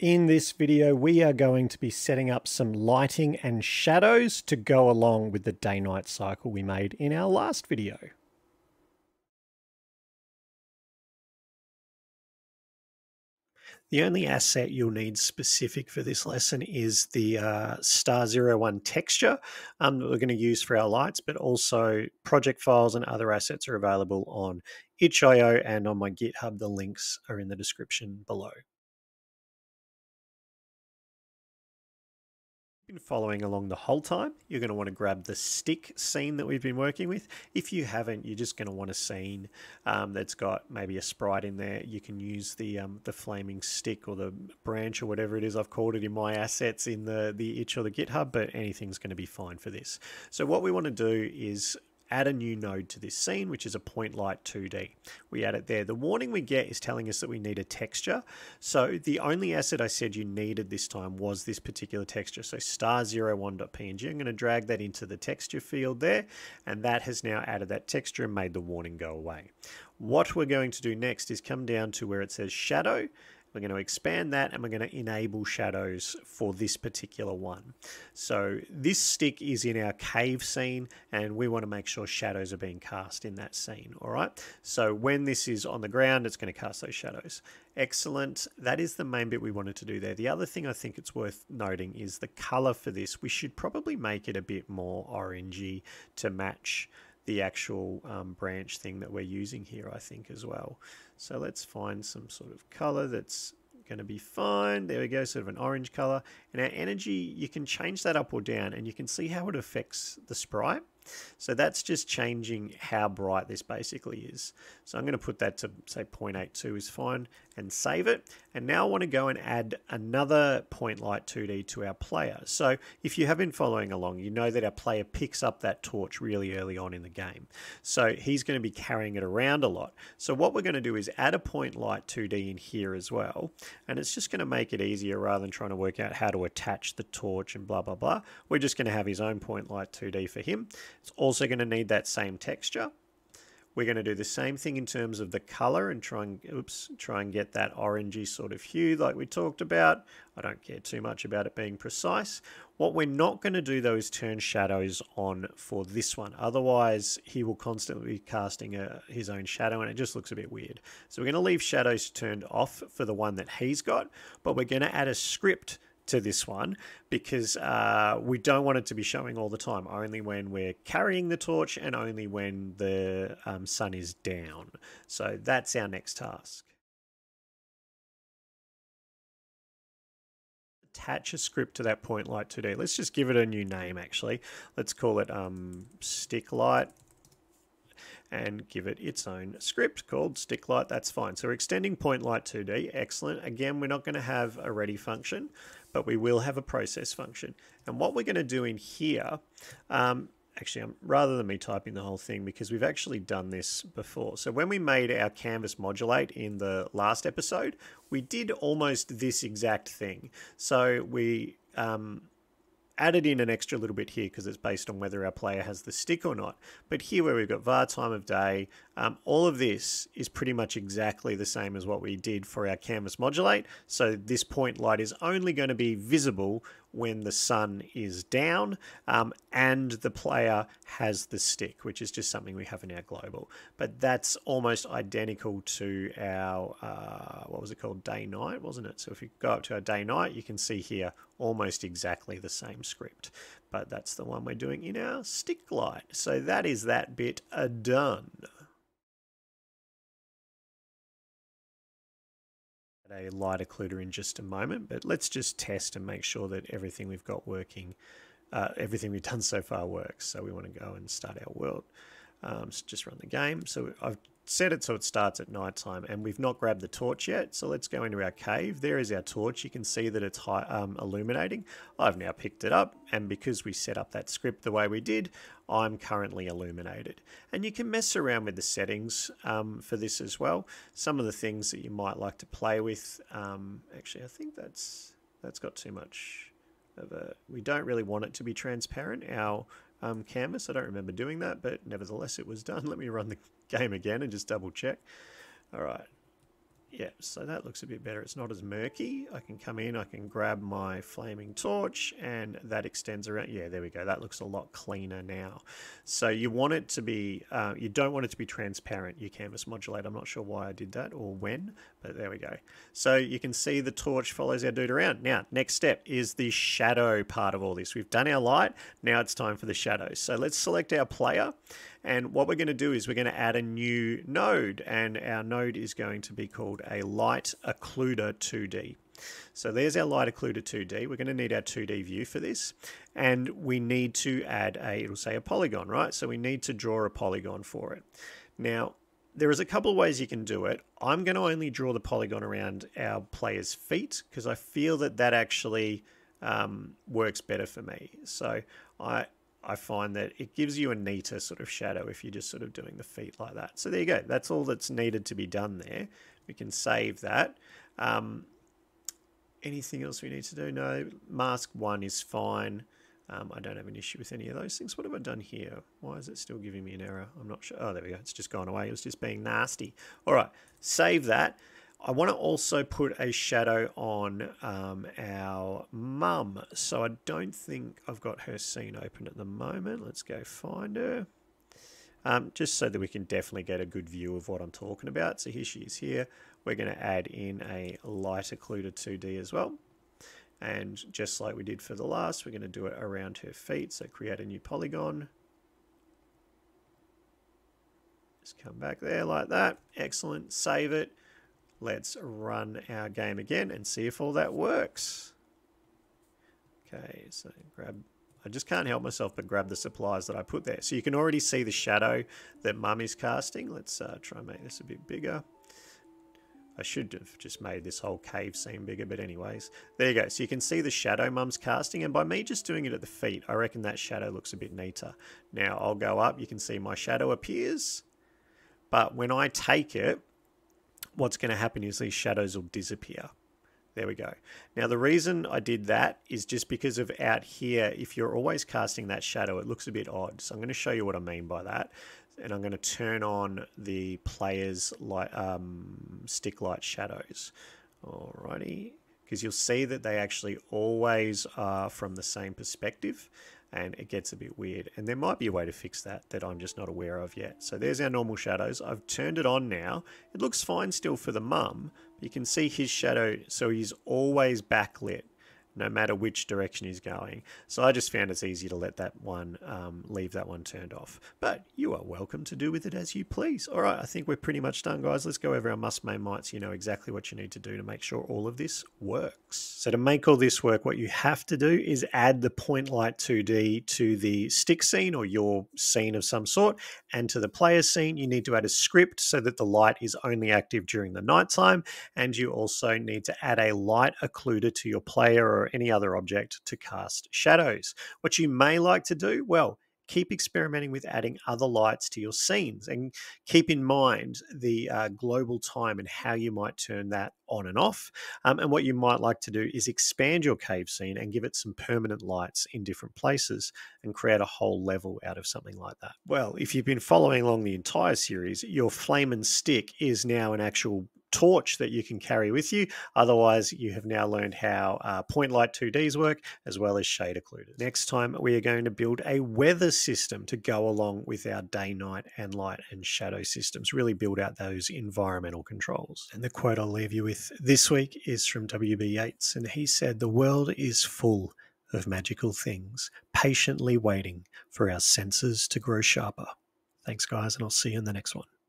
In this video, we are going to be setting up some lighting and shadows to go along with the day-night cycle we made in our last video. The only asset you'll need specific for this lesson is the star01 texture that we're going to use for our lights, but also project files and other assets are available on itch.io and on my GitHub. The links are in the description below. Been following along the whole time, you're going to want to grab the stick scene that we've been working with. If you haven't, you're just going to want a scene that's got maybe a sprite in there. You can use the flaming stick or the branch or whatever it is. I've called it in my assets in the itch or the GitHub, but anything's going to be fine for this. So what we want to do is add a new node to this scene, which is a point light 2D. We add it there. The warning we get is telling us that we need a texture. So the only asset I said you needed this time was this particular texture. So star01.png, I'm going to drag that into the texture field there. And that has now added that texture and made the warning go away. What we're going to do next is come down to where it says shadow. We're going to expand that and we're going to enable shadows for this particular one. So this stick is in our cave scene and we want to make sure shadows are being cast in that scene. All right. So when this is on the ground, it's going to cast those shadows. Excellent. That is the main bit we wanted to do there. The other thing I think it's worth noting is the color for this. We should probably make it a bit more orangey to match the actual branch thing that we're using here, I think, as well. So let's find some sort of color that's going to be fine. There we go, sort of an orange color. And our energy, you can change that up or down and you can see how it affects the sprite. So that's just changing how bright this basically is. So I'm going to put that to say 0.82 is fine and save it. And now I want to go and add another point light 2D to our player. So if you have been following along, you know that our player picks up that torch really early on in the game. So he's going to be carrying it around a lot. So what we're going to do is add a point light 2D in here as well. And it's just going to make it easier rather than trying to work out how to attach the torch and blah, blah, blah. We're just going to have his own point light 2D for him. It's also going to need that same texture. We're going to do the same thing in terms of the color and try and get that orangey sort of hue like we talked about. I don't care too much about it being precise. What we're not going to do though is turn shadows on for this one. Otherwise, he will constantly be casting his own shadow and it just looks a bit weird. So we're going to leave shadows turned off for the one that he's got, but we're going to add a script to this one because we don't want it to be showing all the time, only when we're carrying the torch and only when the sun is down. So that's our next task. Attach a script to that point light 2D. Let's just give it a new name actually. Let's call it stick light and give it its own script called stick light. That's fine. So we're extending point light 2D. Excellent. Again, we're not going to have a ready function, but we will have a process function. And what we're going to do in here, actually, rather than me typing the whole thing, because we've actually done this before. So when we made our Canvas Modulate in the last episode, we did almost this exact thing. So we added in an extra little bit here because it's based on whether our player has the stick or not. But here where we've got var time of day, all of this is pretty much exactly the same as what we did for our Canvas Modulate. So this point light is only going to be visible when the sun is down and the player has the stick, which is just something we have in our global. But that's almost identical to our, what was it called? Day night, wasn't it? So if you go up to our day night, you can see here almost exactly the same script, but that's the one we're doing in our stick light. So that is that bit done. A light occluder in just a moment, but let's just test and make sure that everything we've got working, everything we've done so far works. So we want to go and start our world. So just run the game. So I've set it so it starts at nighttime, and we've not grabbed the torch yet. So let's go into our cave. There is our torch. You can see that it's high, illuminating. I've now picked it up, and because we set up that script the way we did, I'm currently illuminated. And you can mess around with the settings for this as well. Some of the things that you might like to play with. Actually, I think that's got too much of a. We don't really want it to be transparent. Our canvas. I don't remember doing that, but nevertheless it was done. Let me run the game again and just double check. All right. Yeah, so that looks a bit better. It's not as murky. I can come in, I can grab my flaming torch, and that extends around. Yeah, there we go. That looks a lot cleaner now. So you want it to be, you don't want it to be transparent, your Canvas Modulate. I'm not sure why I did that or when, but there we go. So you can see the torch follows our dude around. Now, next step is the shadow part of all this. We've done our light, now it's time for the shadows. So let's select our player. And what we're going to do is we're going to add a new node, and our node is going to be called a light occluder 2D. So there's our light occluder 2D. We're going to need our 2D view for this, and we need to add a, it'll say a polygon, right? So we need to draw a polygon for it. Now, there is a couple of ways you can do it. I'm going to only draw the polygon around our player's feet because I feel that that actually works better for me. So I find that it gives you a neater sort of shadow if you're just sort of doing the feet like that. So there you go. That's all that's needed to be done there. We can save that. Anything else we need to do? No, mask one is fine. I don't have an issue with any of those things. What have I done here? Why is it still giving me an error? I'm not sure. Oh, there we go. It's just gone away. It was just being nasty. All right, save that. I want to also put a shadow on our mum. So I don't think I've got her scene open at the moment. Let's go find her. Just so that we can definitely get a good view of what I'm talking about. So here she is here. We're going to add in a light occluder 2D as well. And just like we did for the last, we're going to do it around her feet. So create a new polygon. Just come back there like that. Excellent. Save it. Let's run our game again and see if all that works. Okay, so grab, I just can't help myself but grab the supplies that I put there. So you can already see the shadow that Mum is casting. Let's try and make this a bit bigger. I should have just made this whole cave seem bigger, but anyways, there you go. So you can see the shadow Mum's casting, and by me just doing it at the feet, I reckon that shadow looks a bit neater. Now I'll go up, you can see my shadow appears, but when I take it, what's going to happen is these shadows will disappear. There we go. Now the reason I did that is just because of out here, if you're always casting that shadow, it looks a bit odd. So I'm going to show you what I mean by that. And I'm going to turn on the player's light, stick light shadows. Alrighty. Because you'll see that they actually always are from the same perspective. And it gets a bit weird. And there might be a way to fix that that I'm just not aware of yet. So there's our normal shadows. I've turned it on now. It looks fine still for the mum. You can see his shadow, so he's always backlit, no matter which direction he's going. So I just found it's easy to let that one, leave that one turned off. But you are welcome to do with it as you please. All right, I think we're pretty much done, guys. Let's go over our must-main might so you know exactly what you need to do to make sure all of this works. So to make all this work, what you have to do is add the point light 2D to the stick scene or your scene of some sort. And to the player scene, you need to add a script so that the light is only active during the nighttime. And you also need to add a light occluder to your player or any other object to cast shadows. What you may like to do, well, keep experimenting with adding other lights to your scenes and keep in mind the global time and how you might turn that on and off. And what you might like to do is expand your cave scene and give it some permanent lights in different places and create a whole level out of something like that. Well, if you've been following along the entire series, your flame and stick is now an actual torch that you can carry with you. Otherwise, you have now learned how point light 2Ds work as well as shade occluders. Next time, we are going to build a weather system to go along with our day, night, and light and shadow systems, really build out those environmental controls. And the quote I'll leave you with this week is from W.B. Yeats, and he said, "The world is full of magical things, patiently waiting for our senses to grow sharper." Thanks, guys, and I'll see you in the next one.